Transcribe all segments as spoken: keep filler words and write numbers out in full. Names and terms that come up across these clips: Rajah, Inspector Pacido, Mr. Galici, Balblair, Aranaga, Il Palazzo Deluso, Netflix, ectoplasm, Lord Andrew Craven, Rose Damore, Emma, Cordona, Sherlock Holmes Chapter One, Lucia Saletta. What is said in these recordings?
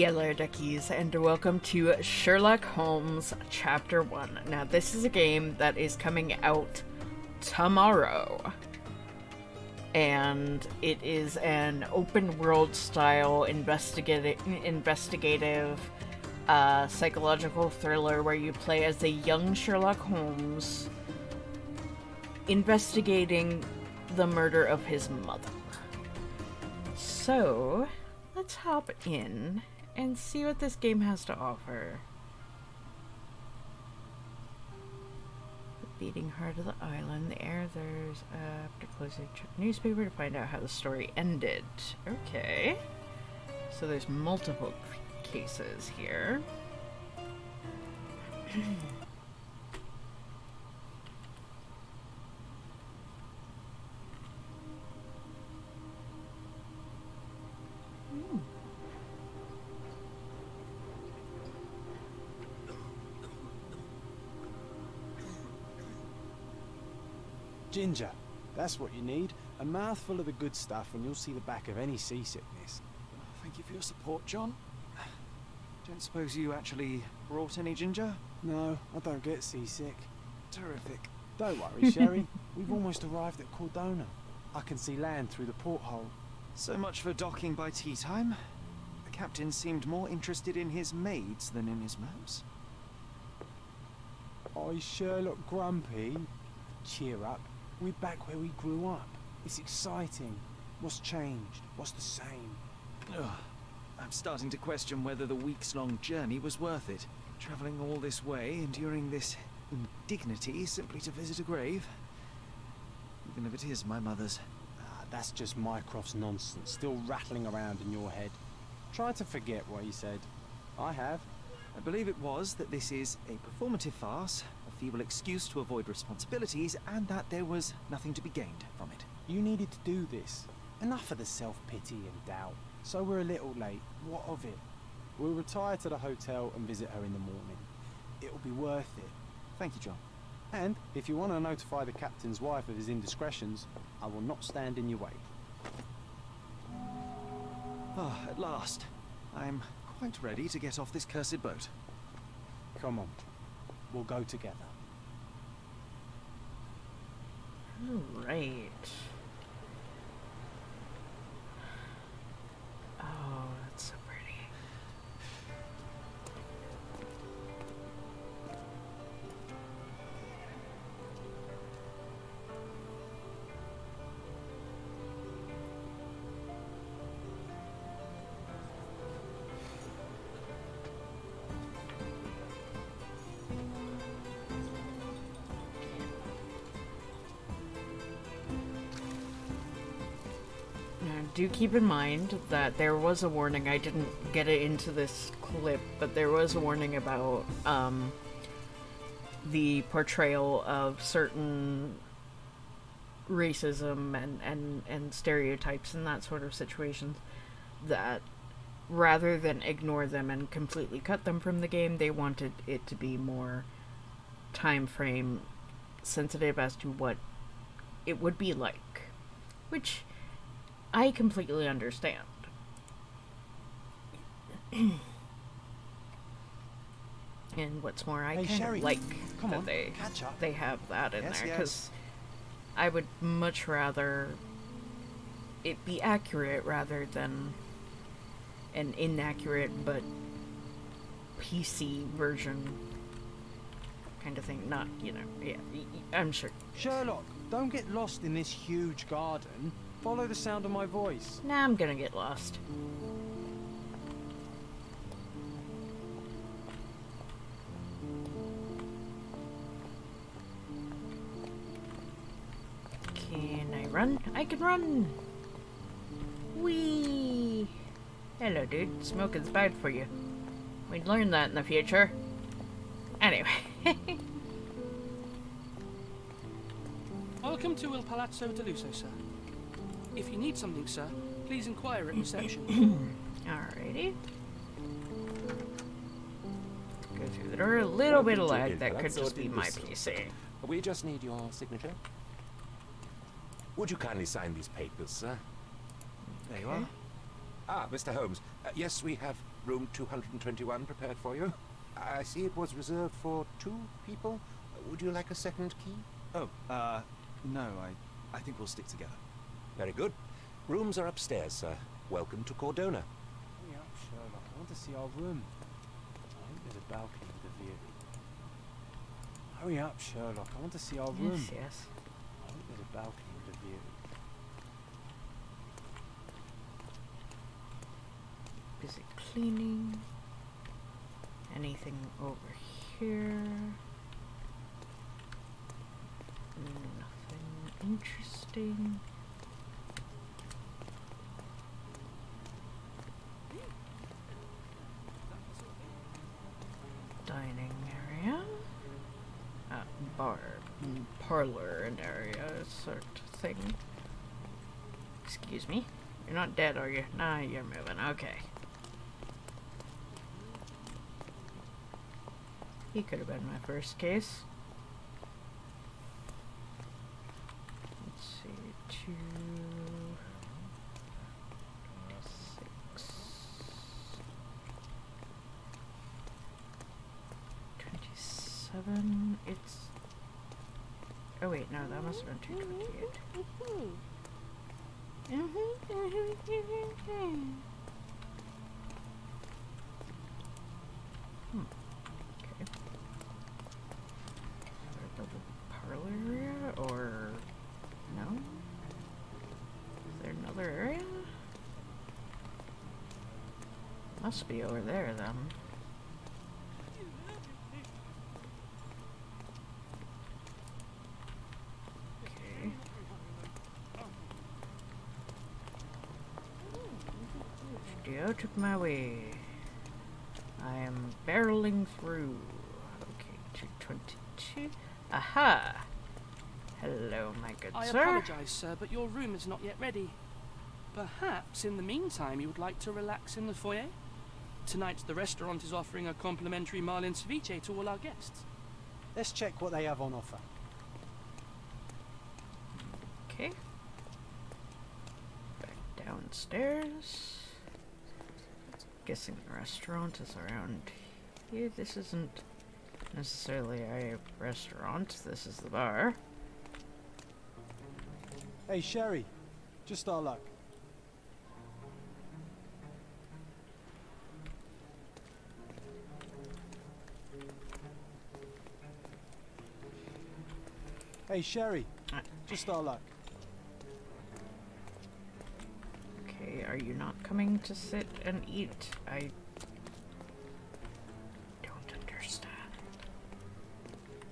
Yellow Duckies, and welcome to Sherlock Holmes Chapter One. Now, this is a game that is coming out tomorrow, and it is an open-world style investigative, investigative uh, psychological thriller where you play as a young Sherlock Holmes investigating the murder of his mother. So let's hop in and see what this game has to offer. The beating heart of the island, the air there's up to close the newspaper to find out how the story ended. Okay. So there's multiple cases here. Ginger, that's what you need. A mouthful of the good stuff and you'll see the back of any seasickness. Thank you for your support, John. Don't suppose you actually brought any ginger? No, I don't get seasick. Terrific. Don't worry, Sherry. We've almost arrived at Cordona. I can see land through the porthole. So much for docking by tea time. The captain seemed more interested in his maids than in his maps. I sure look grumpy. Cheer up. We're back where we grew up. It's exciting. What's changed? What's the same? Ugh. I'm starting to question whether the weeks-long journey was worth it. Travelling all this way, enduring this indignity simply to visit a grave. Even if it is my mother's. Ah, that's just Mycroft's nonsense, still rattling around in your head. Try to forget what he said. I have. I believe it was that this is a performative farce, feeble excuse to avoid responsibilities, and that there was nothing to be gained from it. You needed to do this. Enough of the self-pity and doubt. So we're a little late. What of it? We'll retire to the hotel and visit her in the morning. It'll be worth it. Thank you, John. And if you want to notify the captain's wife of his indiscretions, I will not stand in your way. Ah, oh, at last. I'm quite ready to get off this cursed boat. Come on. We'll go together. All right. Oh, that's so pretty. Do keep in mind that there was a warning. I didn't get it into this clip, but there was a warning about um, the portrayal of certain racism and, and, and stereotypes and that sort of situations, that rather than ignore them and completely cut them from the game, they wanted it to be more time frame sensitive as to what it would be like, which I completely understand. And what's more, I hey, kind Sherry, of like that on, they, they have that in yes, there, because yes. I would much rather it be accurate rather than an inaccurate but P C version kind of thing. Not, you know, yeah, I'm sure. Sherlock, don't get lost in this huge garden. Follow the sound of my voice. Nah, I'm gonna get lost. Can I run? I can run! Whee! Hello, dude. Smoking's bad for you. We'd learn that in the future. Anyway. Welcome to Il Palazzo Deluso, sir. If you need something, sir, please inquire at reception. Alrighty. Go through the door. A little bit of lag. That could just be my P C. We just need your signature. Would you kindly sign these papers, sir? There you are. Ah, Mister Holmes. Uh, yes, we have room two hundred twenty-one prepared for you. I see it was reserved for two people. Would you like a second key? Oh, uh, no, I, I think we'll stick together. Very good. Rooms are upstairs, sir. Welcome to Cordona. Hurry up, Sherlock. I want to see our room. I think there's a balcony with a view. Hurry up, Sherlock. I want to see our room. Yes, yes. I think there's a balcony with a view. Busy cleaning. Anything over here? Nothing interesting. Dining area. Uh, bar, parlor and area sort of thing. Excuse me. You're not dead, are you? No, you're moving. Okay. He could have been my first case. Let's see, two, six, twenty-seven, it's, oh wait, no, that must have been two twenty-eight. Hmm. Area or no? Is there another area? Must be over there then. Okay. Studio took my way. I am barreling through. Okay, two twenty-two. Aha! Hello, my good sir. I apologize, sir, but your room is not yet ready. Perhaps in the meantime you would like to relax in the foyer? Tonight the restaurant is offering a complimentary marlin ceviche to all our guests. Let's check what they have on offer. Okay. Back downstairs. Guessing the restaurant is around here. This isn't necessarily a restaurant. This is the bar. Hey, Sherry. Just our luck. Hey, Sherry. Ah. Just our luck. Okay, are you not coming to sit and eat? I don't understand.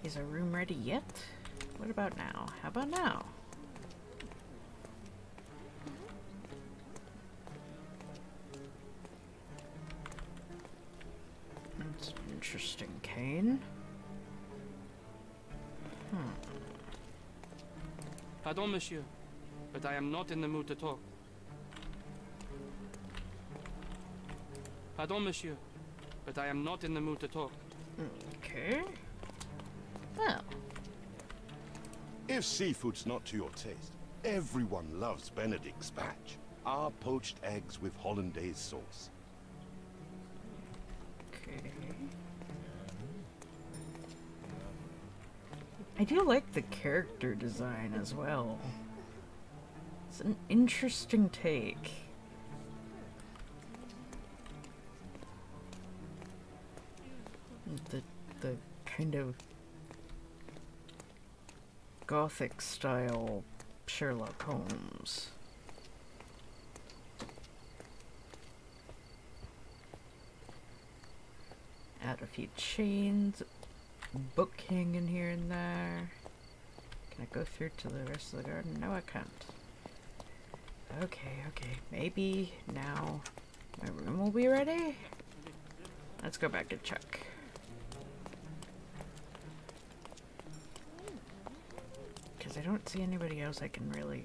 Is our room ready yet? What about now? How about now? Interesting cane. Hmm. Pardon, monsieur, but I am not in the mood to talk. Pardon, monsieur, but I am not in the mood to talk. Okay. Well. If seafood's not to your taste, everyone loves Benedict's batch. Our poached eggs with hollandaise sauce. Okay. I do like the character design as well. It's an interesting take. The the kind of gothic style Sherlock Holmes. Add a few chains. Book hanging here and there. Can I go through to the rest of the garden? No, I can't. Okay, okay. Maybe now my room will be ready? Let's go back and check. Because I don't see anybody else I can really...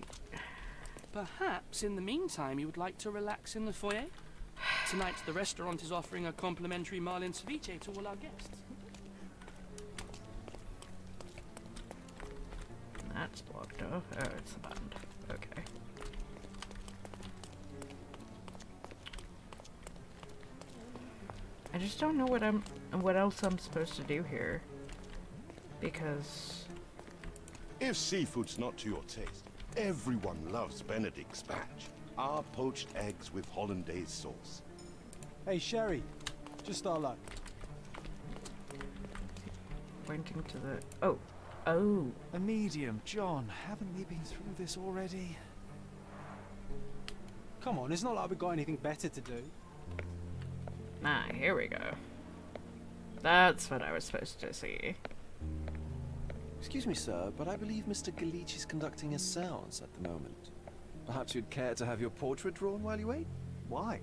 Perhaps in the meantime you would like to relax in the foyer? Tonight the restaurant is offering a complimentary marlin ceviche to all our guests. That's blocked off. Oh, it's the button. Okay. just don't know what I'm what else I'm supposed to do here, because if seafood's not to your taste, everyone loves Benedict's batch. Our poached eggs with hollandaise sauce. Hey, Sherry, just our luck. Pointing to the oh, oh. A medium, John. Haven't we been through this already? Come on, it's not like we've got anything better to do. Ah, here we go. That's what I was supposed to see. Excuse me, sir, but I believe Mister Galici is conducting a séance at the moment. Perhaps you'd care to have your portrait drawn while you wait? Why?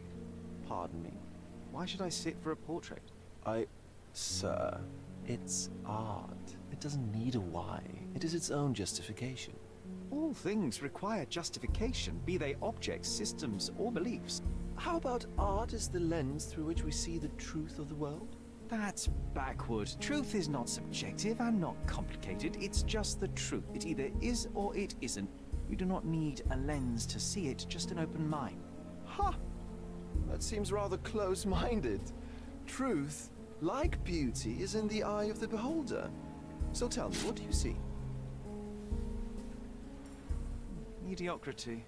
Pardon me. Why should I sit for a portrait? I... Sir, it's art. It doesn't need a why. It is its own justification. All things require justification, be they objects, systems, or beliefs. How about art as the lens through which we see the truth of the world? That's backward. Truth is not subjective and not complicated. It's just the truth. It either is or it isn't. We do not need a lens to see it, just an open mind. Ha! Huh. That seems rather close-minded. Truth, like beauty, is in the eye of the beholder. So tell me, what do you see? Mediocrity.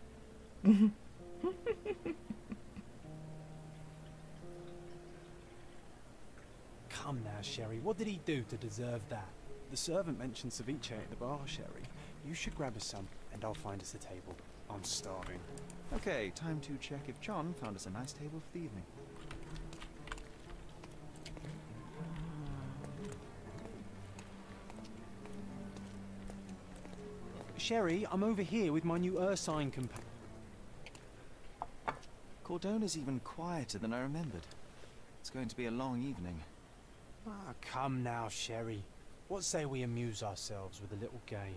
Come now, Sherry, what did he do to deserve that? The servant mentioned ceviche at the bar, Sherry. You should grab us some, and I'll find us a table. I'm starving. Okay, time to check if John found us a nice table for the evening. Sherry, I'm over here with my new Ursine companion. Cordona's even quieter than I remembered. It's going to be a long evening. Ah, come now, Sherry. What say we amuse ourselves with a little game?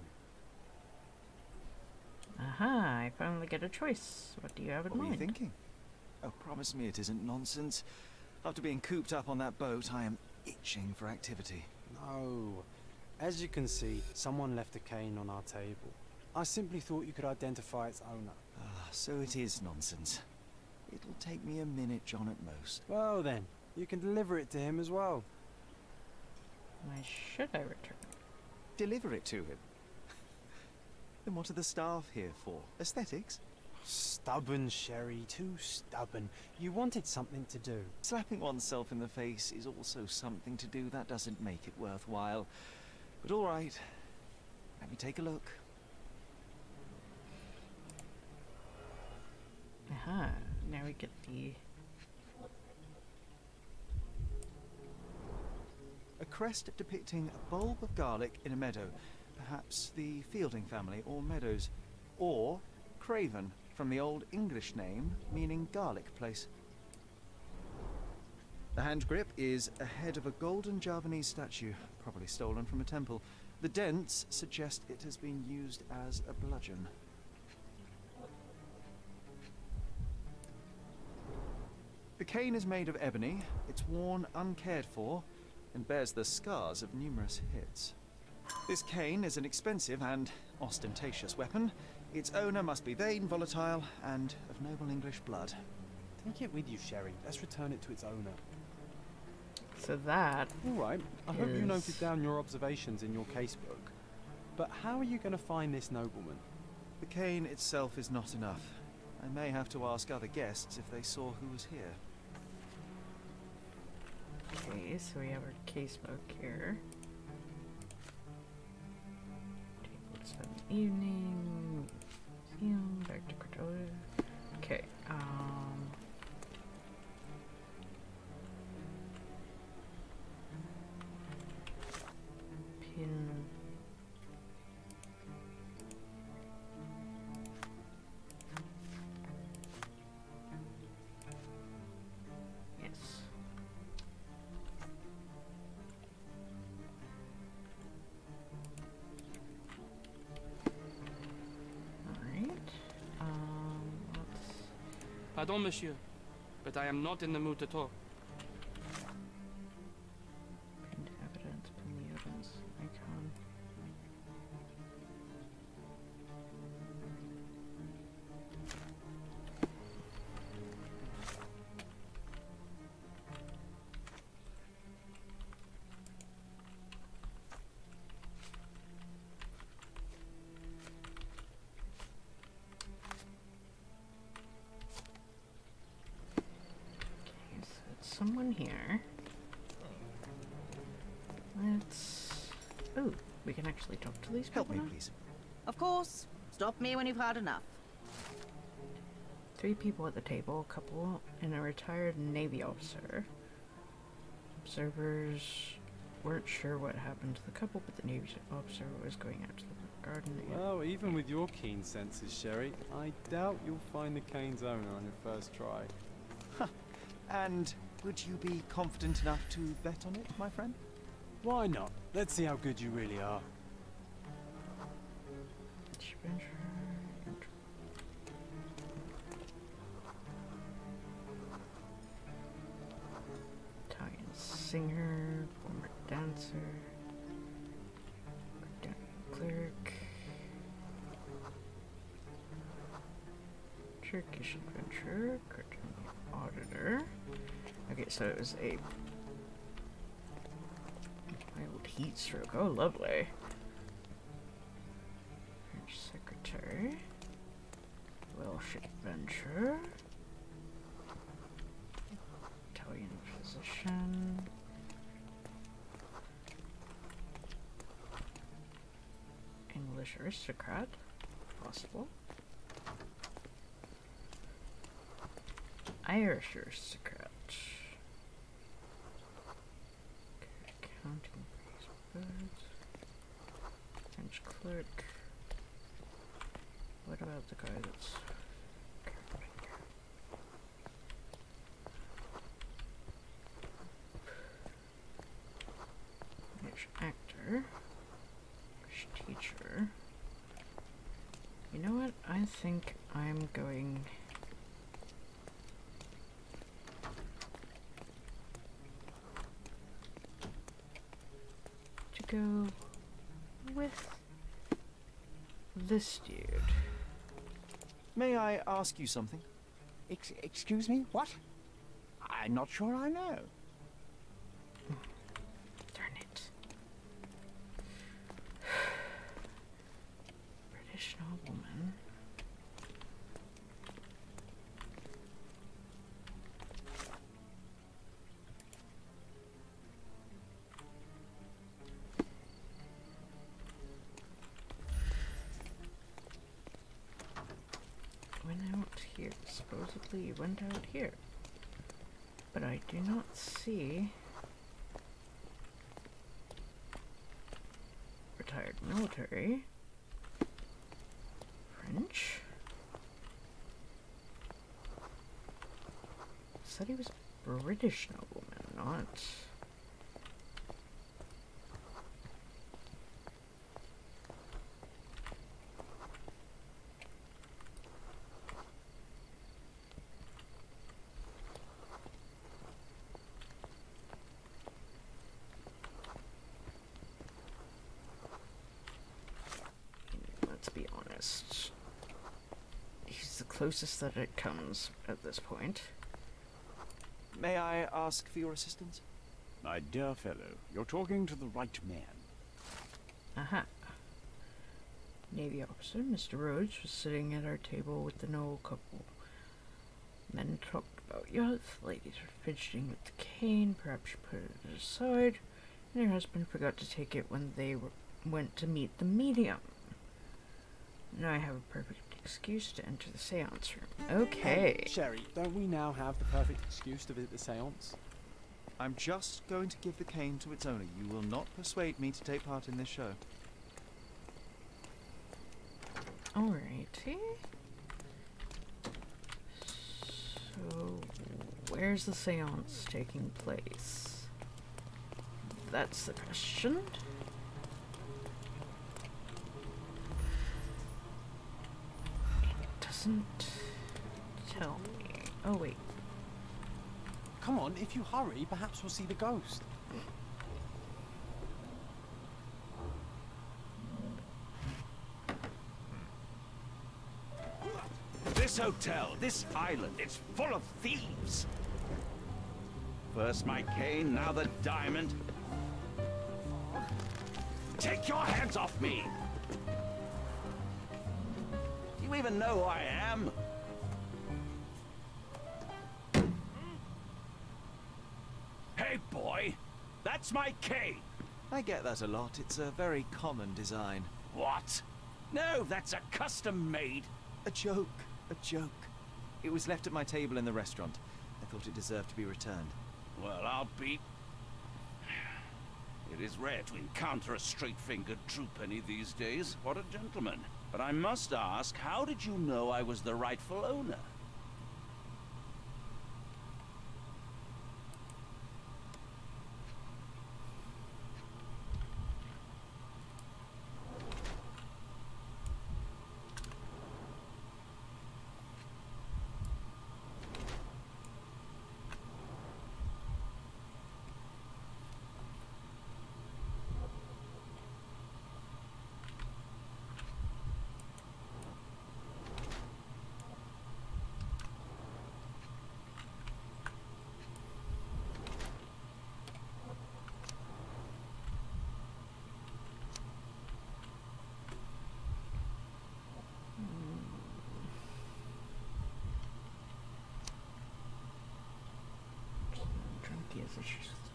Aha, I finally get a choice. What do you have in mind? What are you thinking? Oh, promise me it isn't nonsense. After being cooped up on that boat, I am itching for activity. No. As you can see, someone left a cane on our table. I simply thought you could identify its owner. Ah, so it is nonsense. It'll take me a minute, John, at most. Well then, you can deliver it to him as well. Why should I return? Deliver it to him? Then what are the staff here for? Aesthetics? Stubborn, Sherry, too stubborn. You wanted something to do. Slapping oneself in the face is also something to do. That doesn't make it worthwhile. But all right, let me take a look. Aha, now we get the... A crest depicting a bulb of garlic in a meadow. Perhaps the Fielding family or Meadows, or Craven, from the old English name meaning garlic place. The hand grip is a head of a golden Javanese statue, probably stolen from a temple. The dents suggest it has been used as a bludgeon. The cane is made of ebony, it's worn uncared for, and bears the scars of numerous hits. This cane is an expensive and ostentatious weapon. Its owner must be vain, volatile, and of noble English blood. Take it with you, Sherry. Let's return it to its owner. So that... All right. I is... hope you noted down your observations in your casebook. But how are you going to find this nobleman? The cane itself is not enough. I may have to ask other guests if they saw who was here. Okay, so we have our casebook here. Evening, museum, back to Cordona. Okay, um. Pin. Yes. Pardon, monsieur, but I am not in the mood to talk. Print evidence, pin the evidence, icon. someone here. Let's... Oh, we can actually talk to these people. Help me, now? Please. Of course. Stop me when you've had enough. Three people at the table, a couple, and a retired Navy officer. Observers weren't sure what happened to the couple, but the Navy officer was going out to the garden. Oh, even with your keen senses, Sherry, I doubt you'll find the Cane's owner on your first try. Huh. And would you be confident enough to bet on it, my friend? Why not? Let's see how good you really are. Italian singer, former dancer, clerk, Turkish adventurer, curtain auditor. Okay, so it was a mild heat stroke. Oh, lovely. Secretary, Welsh adventurer, Italian physician, English aristocrat, possible, Irish aristocrat, accounting for his birds, French clerk. What about the guy that's... English actor. English teacher. You know what? I think I'm going... to go with this dude. May I ask you something? Ex excuse me? What? I'm not sure I know. Darn it. British nobleman. Supposedly you went out here, but I do not see retired military, French. Said he was a British nobleman, not closest that it comes at this point. May I ask for your assistance? My dear fellow, you're talking to the right man. Aha. Uh-huh. Navy officer Mister Rhodes was sitting at our table with the noble couple. Men talked about yachts, ladies were fidgeting with the cane, perhaps she put it aside, and her husband forgot to take it when they were, went to meet the medium. Now I have a perfect excuse to enter the seance room. Okay. Hey, Sherry, don't we now have the perfect excuse to visit the seance? I'm just going to give the cane to its owner. You will not persuade me to take part in this show. Alrighty. So, where's the seance taking place? That's the question. Tell me. Oh wait. Come on, if you hurry, perhaps we'll see the ghost. This hotel, this island, it's full of thieves. First my cane, now the diamond. Take your hands off me! You even know who I am? right, boy. That's my cane. I get that a lot. It's a very common design. What? No, that's a custom made. A joke. A joke. It was left at my table in the restaurant. I thought it deserved to be returned. Well, I'll be... It is rare to encounter a straight-fingered truepenny these days. What a gentleman. But I must ask, how did you know I was the rightful owner?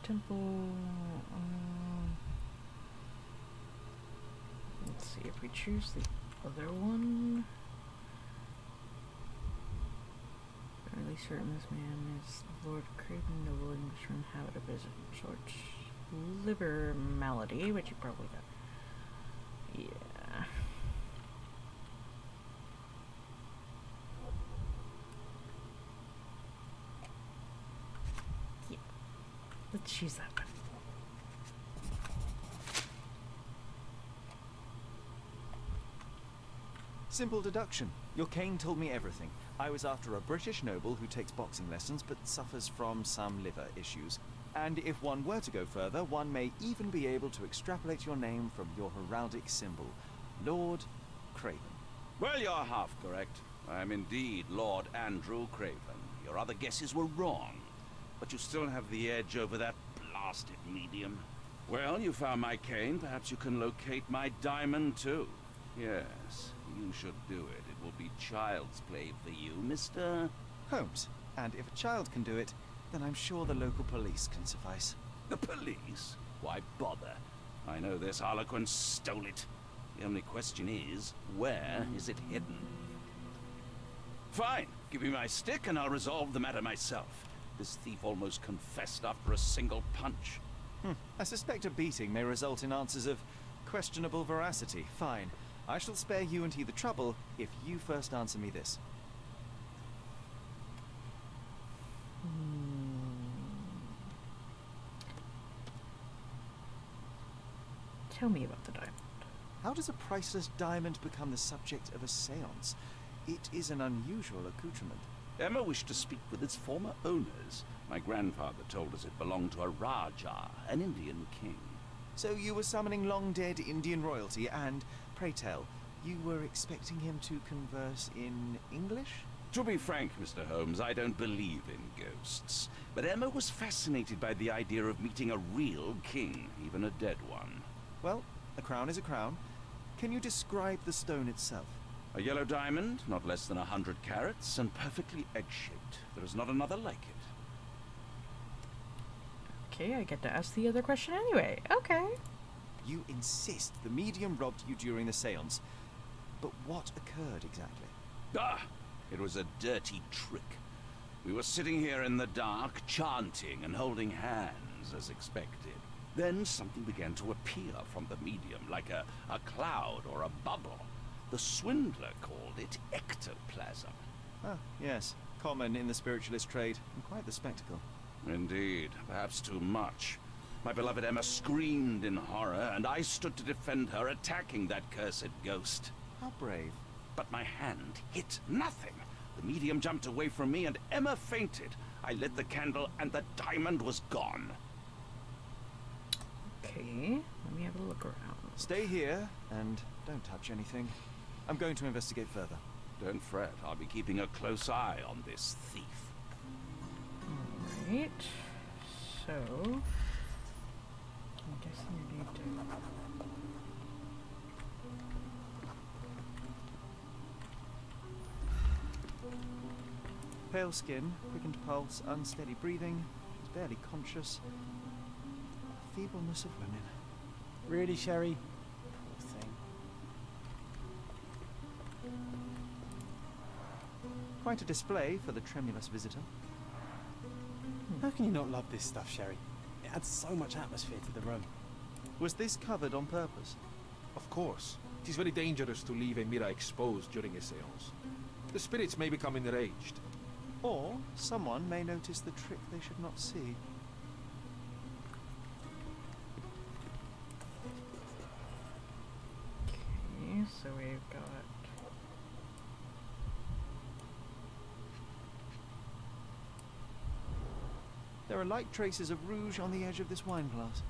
Temple. Um, let's see if we choose the other one. Fairly certain this man is Lord Craven, noble Englishman, habit of his sort, liver malady, which you probably got. Yeah. Let's choose that one. Simple deduction. Your cane told me everything. I was after a British noble who takes boxing lessons but suffers from some liver issues. And if one were to go further, one may even be able to extrapolate your name from your heraldic symbol, Lord Craven. Well, you're half correct. I am indeed Lord Andrew Craven. Your other guesses were wrong. But you still have the edge over that blasted medium. Well, you found my cane. Perhaps you can locate my diamond, too. Yes, you should do it. It will be child's play for you, Mister Holmes. And if a child can do it, then I'm sure the local police can suffice. The police? Why bother? I know this Harlequin stole it. The only question is, where is it hidden? Fine. Give me my stick and I'll resolve the matter myself. This thief almost confessed after a single punch. Hmm. I suspect a beating may result in answers of questionable veracity. Fine. I shall spare you and he the trouble if you first answer me this. Hmm. Tell me about the diamond. How does a priceless diamond become the subject of a séance? It is an unusual accoutrement. Emma wished to speak with its former owners. My grandfather told us it belonged to a Rajah, an Indian king. So you were summoning long-dead Indian royalty and, pray tell, you were expecting him to converse in English? To be frank, Mister Holmes, I don't believe in ghosts. But Emma was fascinated by the idea of meeting a real king, even a dead one. Well, a crown is a crown. Can you describe the stone itself? A yellow diamond, not less than a hundred carats, and perfectly egg-shaped. There is not another like it. Okay, I get to ask the other question anyway. Okay. You insist the medium robbed you during the séance. But what occurred exactly? Ah! It was a dirty trick. We were sitting here in the dark, chanting and holding hands, as expected. Then something began to appear from the medium, like a, a cloud or a bubble. The swindler called it ectoplasm. Ah, yes. Common in the spiritualist trade, and quite the spectacle. Indeed. Perhaps too much. My beloved Emma screamed in horror, and I stood to defend her, attacking that cursed ghost. How brave. But my hand hit nothing. The medium jumped away from me, and Emma fainted. I lit the candle, and the diamond was gone. Okay. Let me have a look around. Stay here, and don't touch anything. I'm going to investigate further. Don't fret, I'll be keeping a close eye on this thief. Alright, so... I guess I need to... Pale skin, quickened pulse, unsteady breathing. barely conscious of the feebleness of women. Really, Sherry? Poor thing. Quite a display for the tremulous visitor. Hmm. How can you not love this stuff, Sherry? It adds so much atmosphere to the room. Was this covered on purpose? Of course. It is very dangerous to leave a mirror exposed during a seance. The spirits may become enraged. Or someone may notice the trick they should not see. Okay, so we've got... There are light traces of rouge on the edge of this wine glass.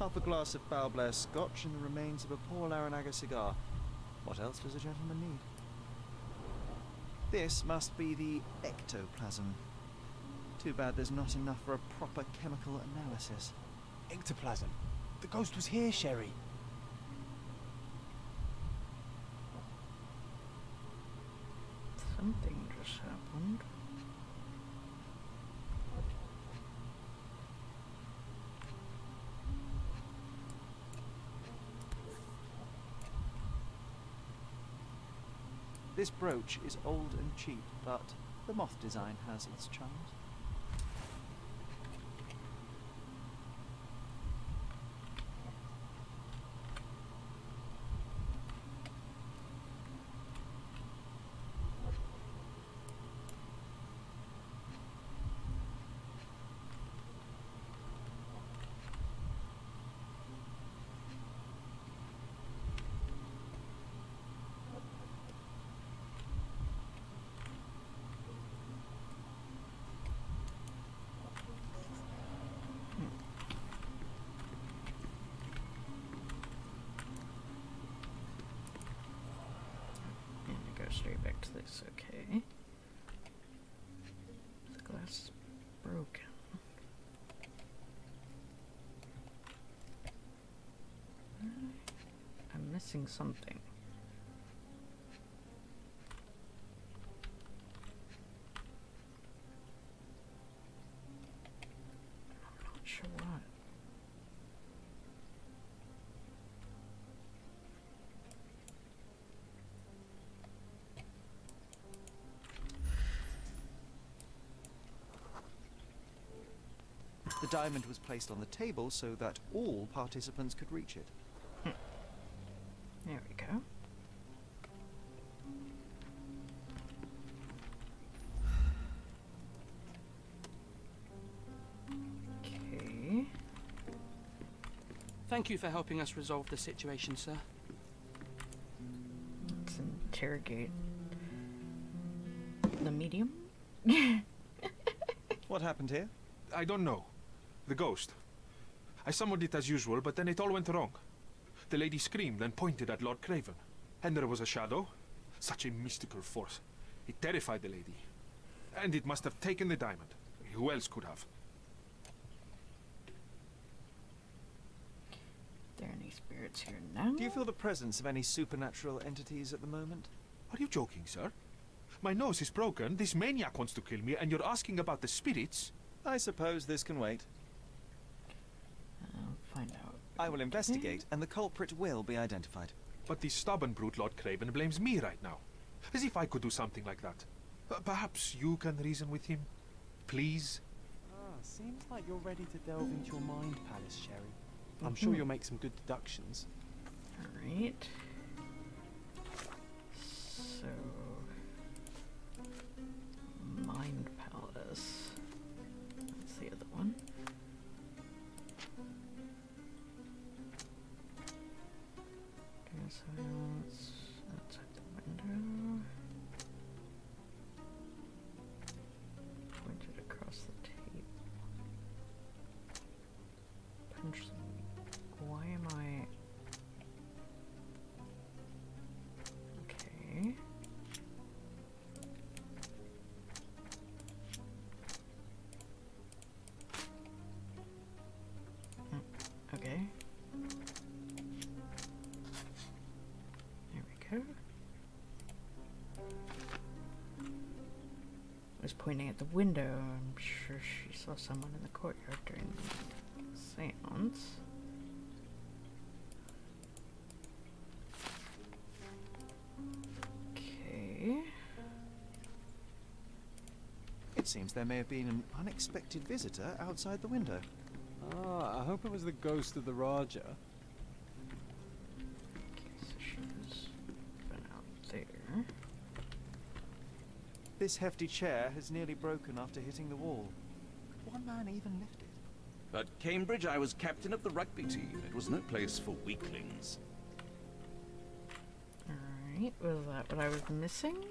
Half a glass of Balblair scotch and the remains of a poor Aranaga cigar. What else does a gentleman need? This must be the ectoplasm. Too bad there's not enough for a proper chemical analysis. Ectoplasm? The ghost was here, Sherry. Something just happened. This brooch is old and cheap, but the moth design has its charms. Straight back to this, okay. The glass is broken. I'm missing something. The diamond was placed on the table so that all participants could reach it. Hmm. There we go. Okay. Thank you for helping us resolve the situation, sir. Let's interrogate the medium. What happened here? I don't know. The ghost. I summoned it as usual, but then it all went wrong. The lady screamed and pointed at Lord Craven. And there was a shadow. Such a mystical force. It terrified the lady. And it must have taken the diamond. Who else could have? Are there any spirits here now? Do you feel the presence of any supernatural entities at the moment? Are you joking, sir? My nose is broken, this maniac wants to kill me, and you're asking about the spirits? I suppose this can wait. I will investigate, and the culprit will be identified. But the stubborn brute Lord Craven blames me right now. As if I could do something like that. Uh, perhaps you can reason with him? Please? Ah, seems like you're ready to delve into your mind palace, Sherry. I'm mm-hmm. sure you'll make some good deductions. Alright. So... Mind palace. That's the other one. Silence outside the window. Pointed across the table. Punch them. Why am I... Okay. Mm, okay. pointing at the window. I'm sure she saw someone in the courtyard during the seance. Okay. It seems there may have been an unexpected visitor outside the window. Ah, I hope it was the ghost of the Rajah. This hefty chair has nearly broken after hitting the wall. Could one man even lift it? At Cambridge, I was captain of the rugby team. It was no place for weaklings. Alright, was that what I was missing?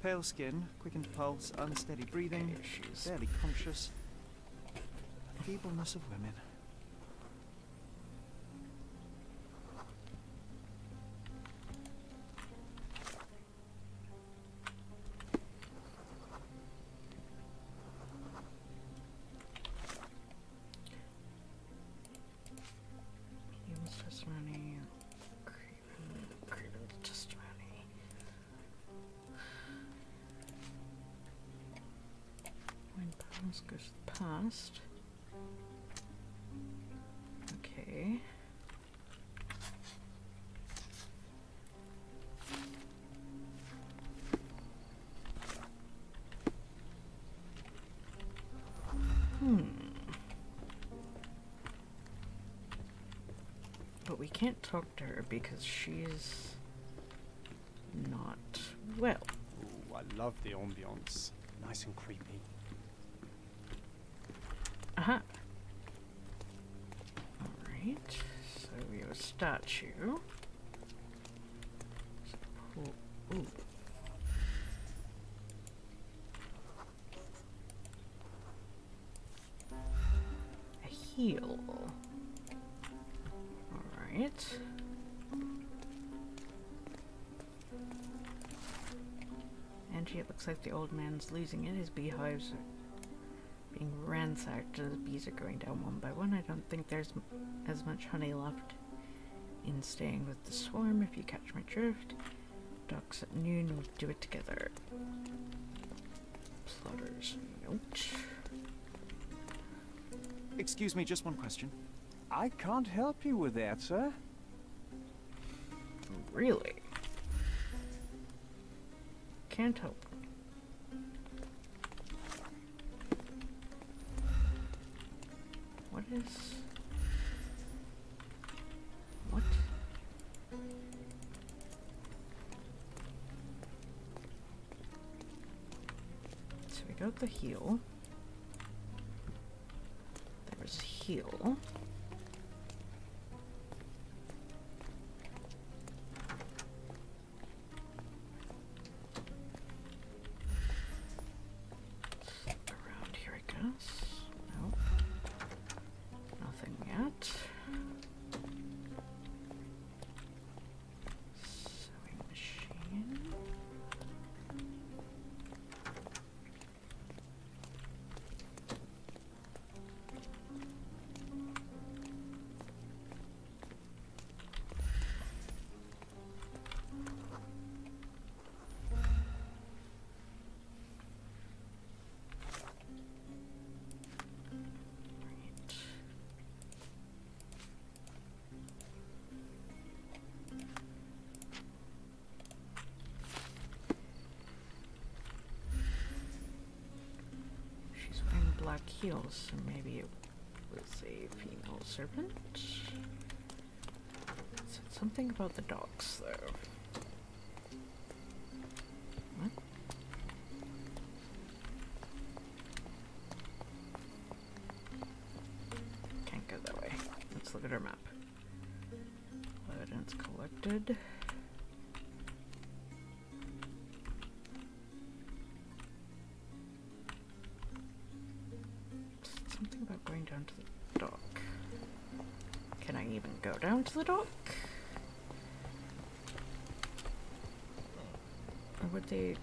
Pale skin, quickened pulse, unsteady breathing, she's barely conscious. The feebleness of women. Goes past. Okay. Hmm. But we can't talk to her because she's not well. Ooh, I love the ambiance. Nice and creepy. Aha. Alright, so we have a statue. Pull, ooh. A heel. Alright. And gee, it looks like the old man's losing it. His beehives are being ransacked as bees are going down one by one. I don't think there's m as much honey left in staying with the swarm, if you catch my drift. Ducks at noon, we'll do it together. Plotter's note. Excuse me, just one question. I can't help you with that, sir. Really? Can't help. What? So we got the heel. There's a heel. Black heels, so maybe it was a female serpent. It said something about the dogs, though. What? Can't go that way. Let's look at our map. Evidence collected. Dock. Can I even go down to the dock? Or would they...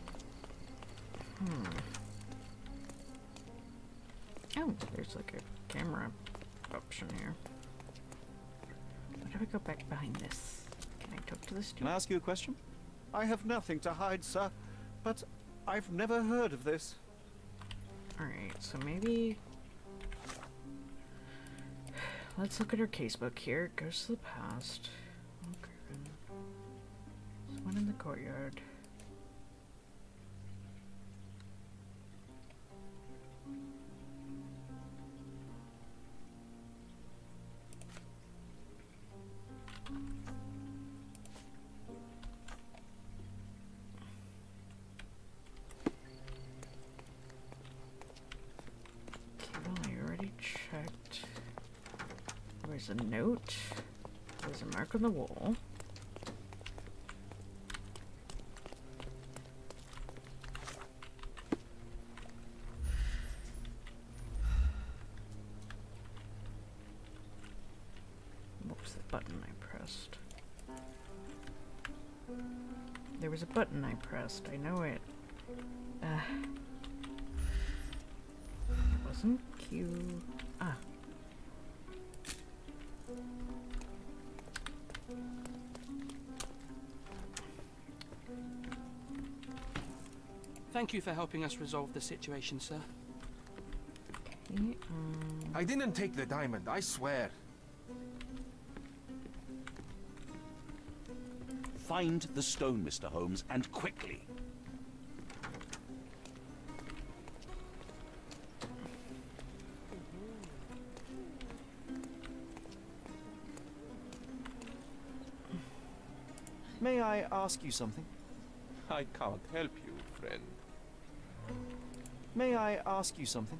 Hmm. Oh, there's like a camera option here. Why do I go back behind this? Can I talk to this dude? Can I ask you a question? I have nothing to hide, sir, but I've never heard of this. Alright, so maybe... Let's look at her casebook here. It goes to the past. Okay. There's one in the courtyard. There's a note, there's a mark on the wall. What was the button I pressed? There was a button I pressed, I know it. Uh, it wasn't Q. Ah. Thank you for helping us resolve the situation, sir. Okay, um... I didn't take the diamond, I swear. Find the stone, Mister Holmes, and quickly. May I ask you something? I can't help you, friend. May I ask you something?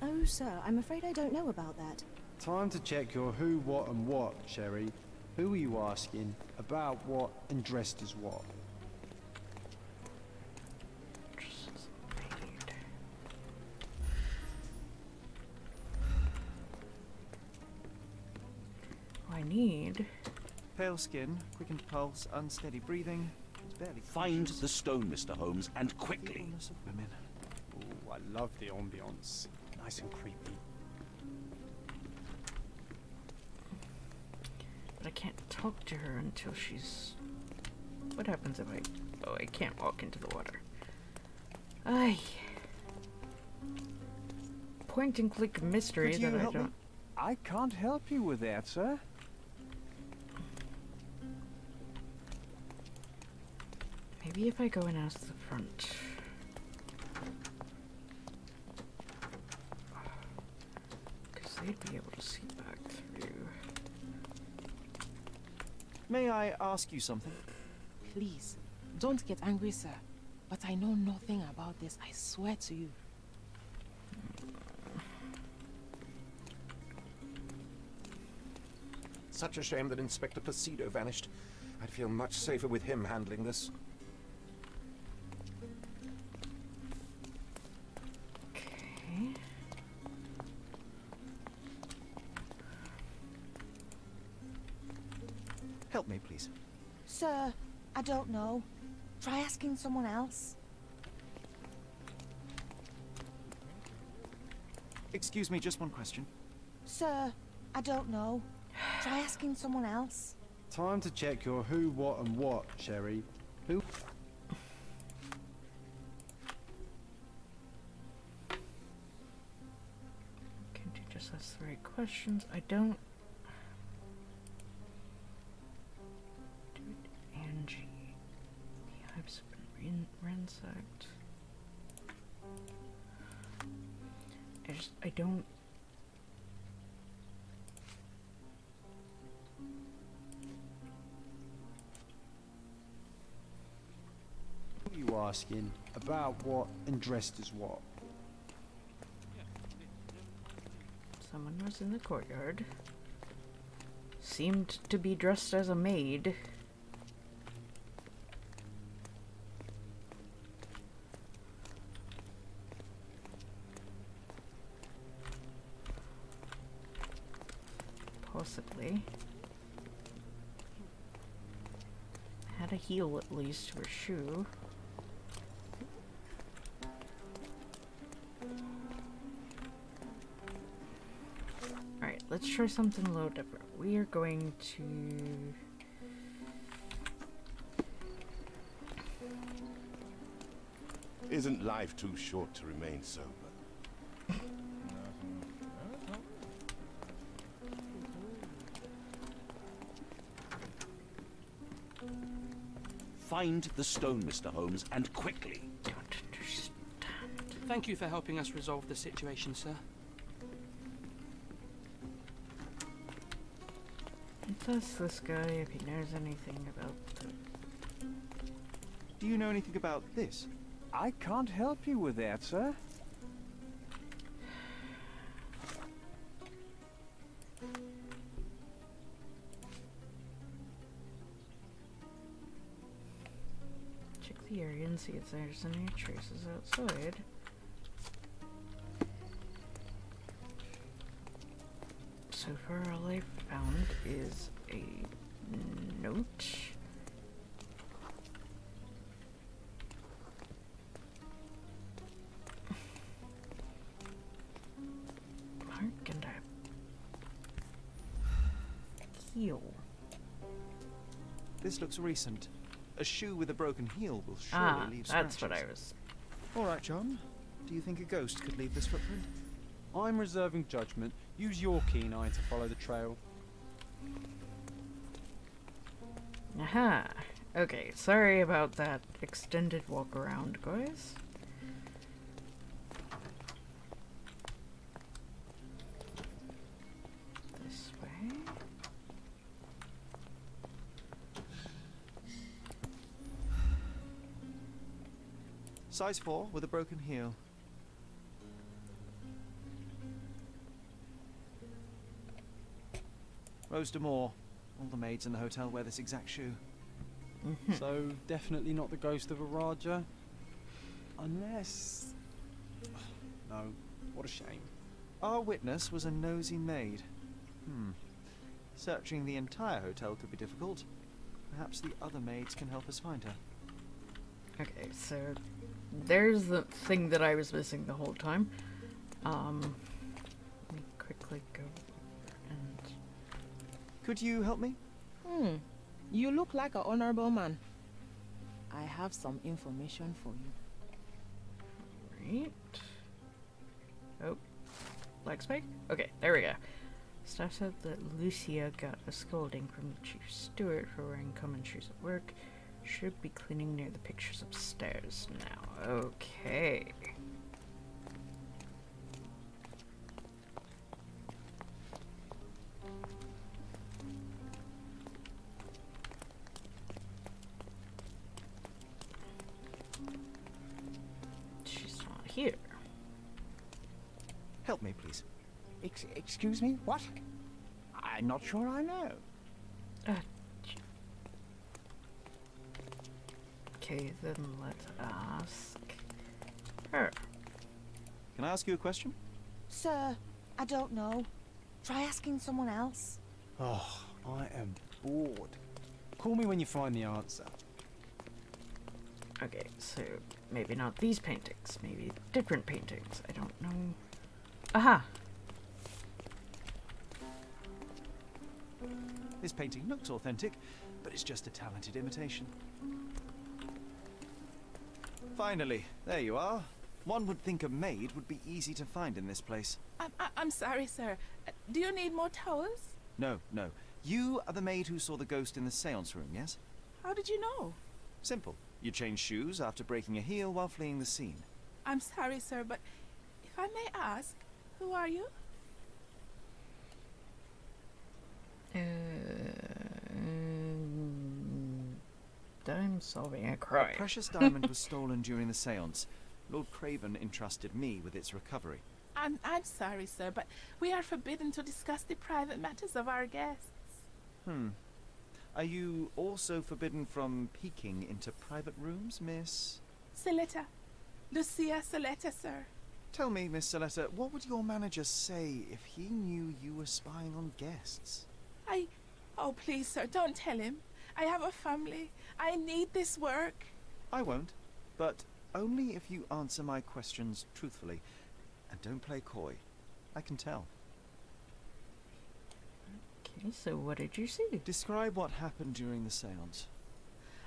Oh, sir, I'm afraid I don't know about that. Time to check your who, what, and what, Sherry. Who are you asking, about what, and dressed as what? I need... Pale skin, quickened pulse, unsteady breathing... Find the stone, Mr. Holmes, and quickly. Women. Oh, I love the ambiance. Nice and creepy. But I can't talk to her until she's... What happens if I... Oh, I can't walk into the water. Ay. Point and click mystery that I don't... Me? I can't help you with that, sir. Maybe if I go and ask the front. Because they'd be able to see back through. May I ask you something? Please, don't get angry, sir. But I know nothing about this, I swear to you. Such a shame that Inspector Pacido vanished. I'd feel much safer with him handling this. Me, please. Sir, I don't know. Try asking someone else. Excuse me, just one question. Sir, I don't know. Try asking someone else. Time to check your who, what, and what, Sherry. Who? Can't you just ask the right questions? I don't. Ransacked. I just, I don't. What are you asking about what and dressed as what? Someone was in the courtyard. Seemed to be dressed as a maid. Possibly. Had a heel at least, or a shoe. let's try something a little different. We are going to... Isn't life too short to remain sober? Find the stone, Mister Holmes, and quickly. Don't understand. Thank you for helping us resolve the situation, sir. Let's ask this guy if he knows anything about the... Do you know anything about this? I can't help you with that, sir. Check the area and see if there's any traces outside. So far, all I've found is a note. This looks recent. A shoe with a broken heel will surely ah, leave scratches. That's what I was. All right, John. Do you think a ghost could leave this footprint? I'm reserving judgment. Use your keen eye to follow the trail. Aha. Okay, sorry about that extended walk around, guys. Size four with a broken heel. Rose Damore, all the maids in the hotel wear this exact shoe. Mm-hmm. So definitely not the ghost of a Rajah, unless... Oh, no, what a shame. Our witness was a nosy maid. Hmm. Searching the entire hotel could be difficult. Perhaps the other maids can help us find her. Okay, so... There's the thing that I was missing the whole time. Um, let me quickly go and... Could you help me? Hmm. You look like an honorable man. I have some information for you. Right. Oh. Leg spike? Okay, there we go. Staff said that Lucia got a scolding from Chief Steward for wearing common shoes at work. Should be cleaning near the pictures upstairs now. Okay. She's not here. Help me, please. Ex excuse me? What? I'm not sure I know. Uh, Okay, then let's ask her. Can I ask you a question? Sir, I don't know. Try asking someone else. Oh, I am bored. Call me when you find the answer. Okay, so maybe not these paintings. Maybe different paintings. I don't know. Aha! This painting looks authentic, but it's just a talented imitation. Finally, there you are. One would think a maid would be easy to find in this place. I'm, I'm sorry, sir. Do you need more towels? No, no. You are the maid who saw the ghost in the seance room, yes? How did you know? Simple. You changed shoes after breaking a heel while fleeing the scene. I'm sorry, sir, but if I may ask, who are you? Uh, I'm solving a crime. The precious diamond was stolen during the seance. Lord Craven entrusted me with its recovery. I'm, I'm sorry, sir, but we are forbidden to discuss the private matters of our guests. Hmm. Are you also forbidden from peeking into private rooms, Miss... Saletta. Lucia Saletta, sir. Tell me, Miss Saletta, what would your manager say if he knew you were spying on guests? I... Oh, please, sir, don't tell him. I have a family. I need this work. I won't, but only if you answer my questions truthfully. And don't play coy. I can tell. Okay, so what did you see? Describe what happened during the seance.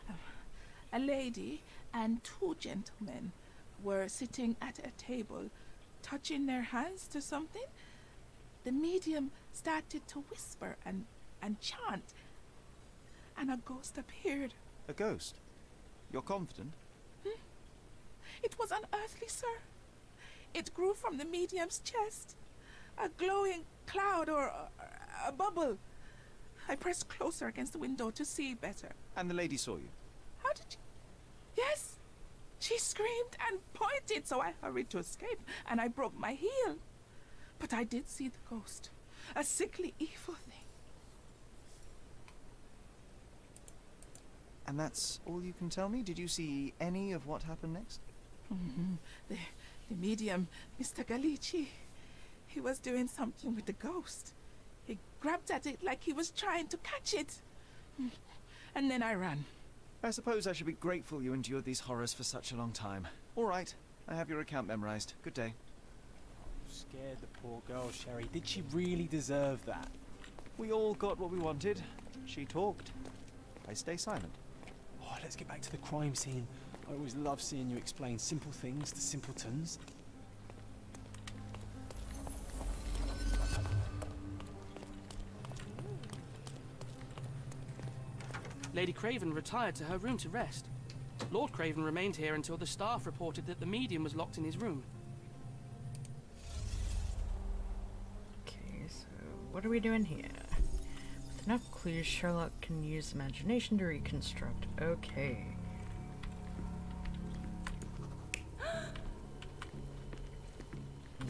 Uh, a lady and two gentlemen were sitting at a table, touching their hands to something. The medium started to whisper and, and chant, and a ghost appeared. A ghost? You're confident? Hmm? It was unearthly, sir. It grew from the medium's chest, a glowing cloud or a, a bubble. I pressed closer against the window to see better. And the lady saw you? How did you? Yes! She screamed and pointed, so I hurried to escape, and I broke my heel. But I did see the ghost, a sickly, evil thing. And that's all you can tell me? Did you see any of what happened next? Mm-hmm. The, the medium, Mister Galici, he was doing something with the ghost. He grabbed at it like he was trying to catch it. And then I ran. I suppose I should be grateful you endured these horrors for such a long time. All right, I have your account memorized. Good day. Scared the poor girl, Sherry. Did she really deserve that? We all got what we wanted. She talked. I stay silent. Oh, let's get back to the crime scene. I always love seeing you explain simple things to simpletons. Lady Craven retired to her room to rest. Lord Craven remained here until the staff reported that the medium was locked in his room. What are we doing here? With enough clues, Sherlock can use imagination to reconstruct. Okay. No.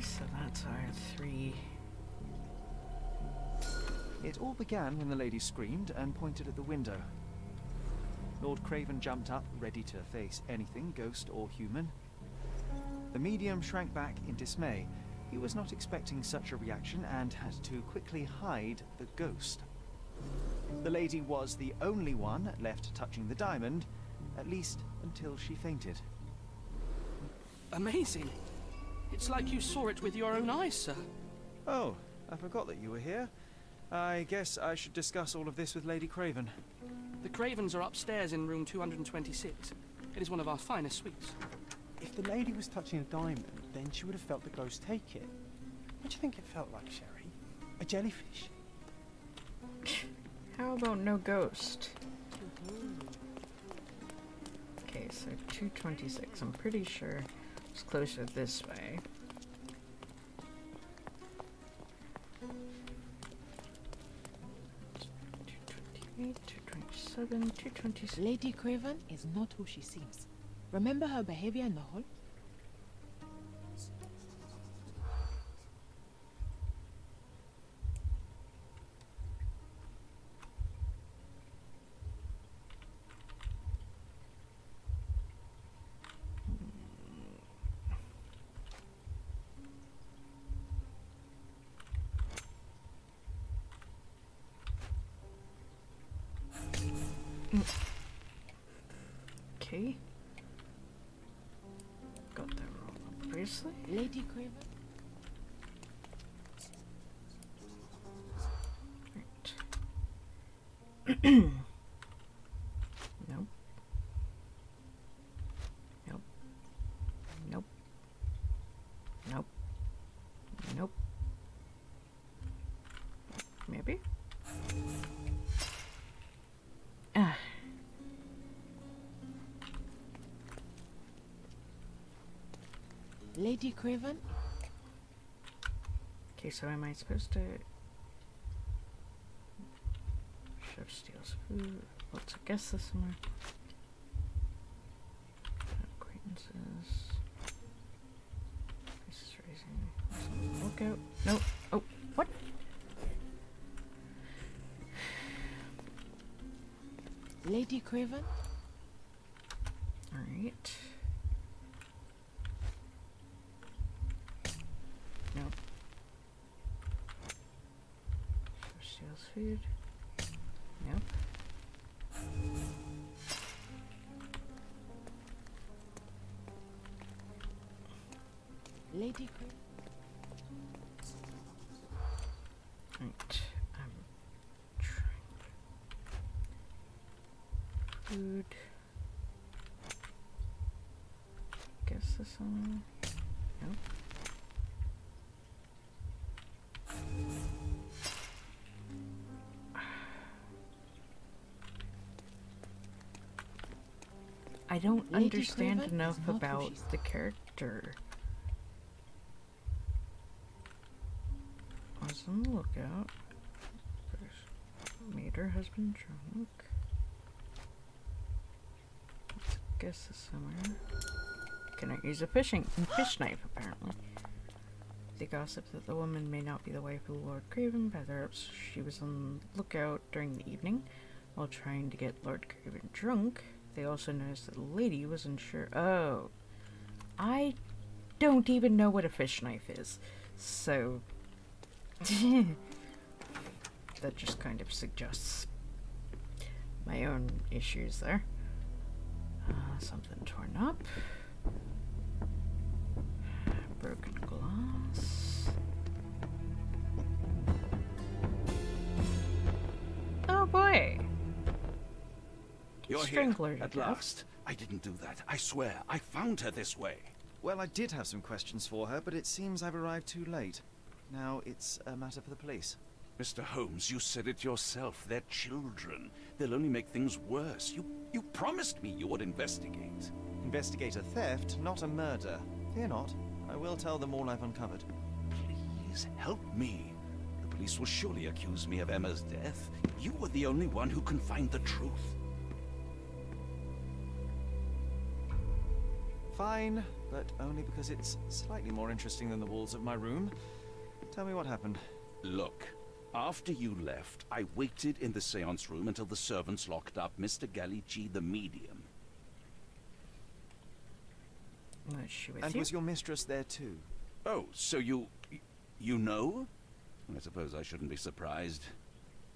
So that's our three. It all began when the lady screamed and pointed at the window. Lord Craven jumped up, ready to face anything, ghost or human. The medium shrank back in dismay. He was not expecting such a reaction and had to quickly hide the ghost. The lady was the only one left touching the diamond, at least until she fainted. Amazing! It's like you saw it with your own eyes, sir. Oh, I forgot that you were here. I guess I should discuss all of this with Lady Craven. The Cravens are upstairs in room two hundred twenty-six. It is one of our finest suites. If the lady was touching a diamond, then she would have felt the ghost take it. What do you think it felt like, Sherry? A jellyfish? How about no ghost? Okay, so two twenty-six, I'm pretty sure. Closer this way. two twenty-eight, two twenty-seven, two twenty-six. Lady Craven is not who she seems. Remember her behavior in the hall? Okay. Got that wrong, obviously. Lady Craven. Right. Nope. Nope. Nope. Nope. Nope. Maybe. Lady Craven? Okay, so am I supposed to... Chef steals food. Lots of guests this summer. Acquaintances. This is raising. Lookout. Nope. Oh, what? Lady Craven? Alright. Nope. She steals food. Nope. Lady Craven? Right. I'm trying. Food. Guess this one. Nope. I don't Lady understand Craven enough about the character. I was on the lookout. First, made her husband drunk. Let's guess this somewhere. Cannot use a fishing fish knife, apparently. They gossip that the woman may not be the wife of Lord Craven. Perhaps she was on the lookout during the evening while trying to get Lord Craven drunk. They also noticed that the lady was unsure. Oh, I don't even know what a fish knife is, so that just kind of suggests my own issues there. Uh, something torn up, broken glass. Oh boy. You're Strangler here, at last. I didn't do that, I swear. I found her this way. Well, I did have some questions for her, but it seems I've arrived too late. Now it's a matter for the police. Mister Holmes, you said it yourself. They're children. They'll only make things worse. You, you promised me you would investigate. Investigate a theft, not a murder. Fear not. I will tell them all I've uncovered. Please, help me. The police will surely accuse me of Emma's death. You were the only one who can find the truth. Fine, but only because it's slightly more interesting than the walls of my room. Tell me what happened. Look, after you left, I waited in the seance room until the servants locked up Mister Galici, the medium. Was she with you? And was your mistress there too? Oh, so you... you know? I suppose I shouldn't be surprised.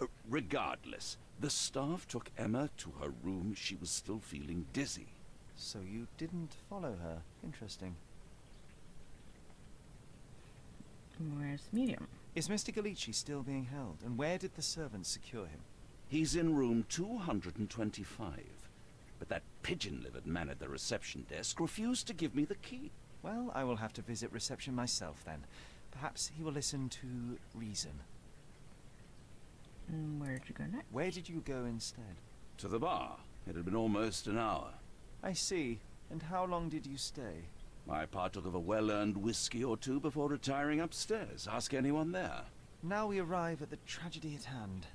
Uh, regardless, the staff took Emma to her room. She was still feeling dizzy. So you didn't follow her. Interesting. Where's the medium? Is Mister Galici still being held? And where did the servants secure him? He's in room two hundred twenty-five. But that pigeon-livered man at the reception desk refused to give me the key. Well, I will have to visit reception myself then. Perhaps he will listen to reason. And where did you go next? Where did you go instead? To the bar. It had been almost an hour. I see. And how long did you stay? I partook of a well-earned whiskey or two before retiring upstairs. Ask anyone there. Now we arrive at the tragedy at hand.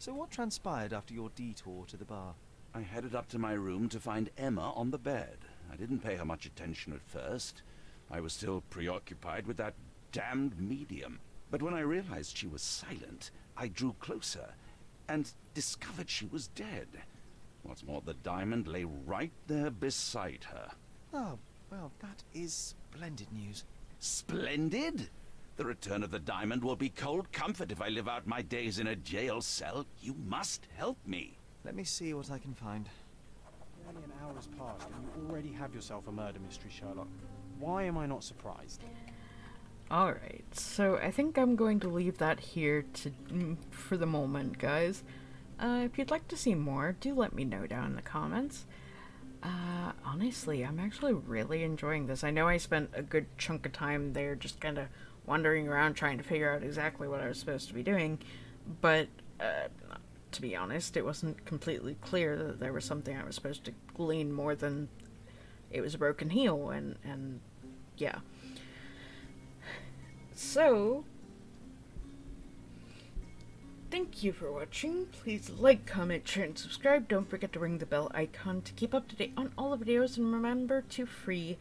So what transpired after your detour to the bar? I headed up to my room to find Emma on the bed. I didn't pay her much attention at first. I was still preoccupied with that damned medium. But when I realized she was silent, I drew closer and discovered she was dead. What's more, the diamond lay right there beside her. Oh, well, that is splendid news. Splendid? The return of the diamond will be cold comfort if I live out my days in a jail cell. You must help me. Let me see what I can find. Only an hour has passed, and you already have yourself a murder mystery, Sherlock. Why am I not surprised? All right, so I think I'm going to leave that here to for the moment, guys. Uh, if you'd like to see more, do let me know down in the comments. Uh, honestly, I'm actually really enjoying this. I know I spent a good chunk of time there just kind of wandering around trying to figure out exactly what I was supposed to be doing, but uh, to be honest, it wasn't completely clear that there was something I was supposed to glean more than it was a broken heel, and, and yeah. So... thank you for watching. Please like, comment, share, and subscribe. Don't forget to ring the bell icon to keep up to date on all the videos, and remember to free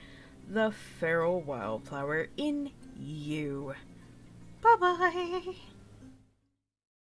the feral wildflower in you. Bye-bye!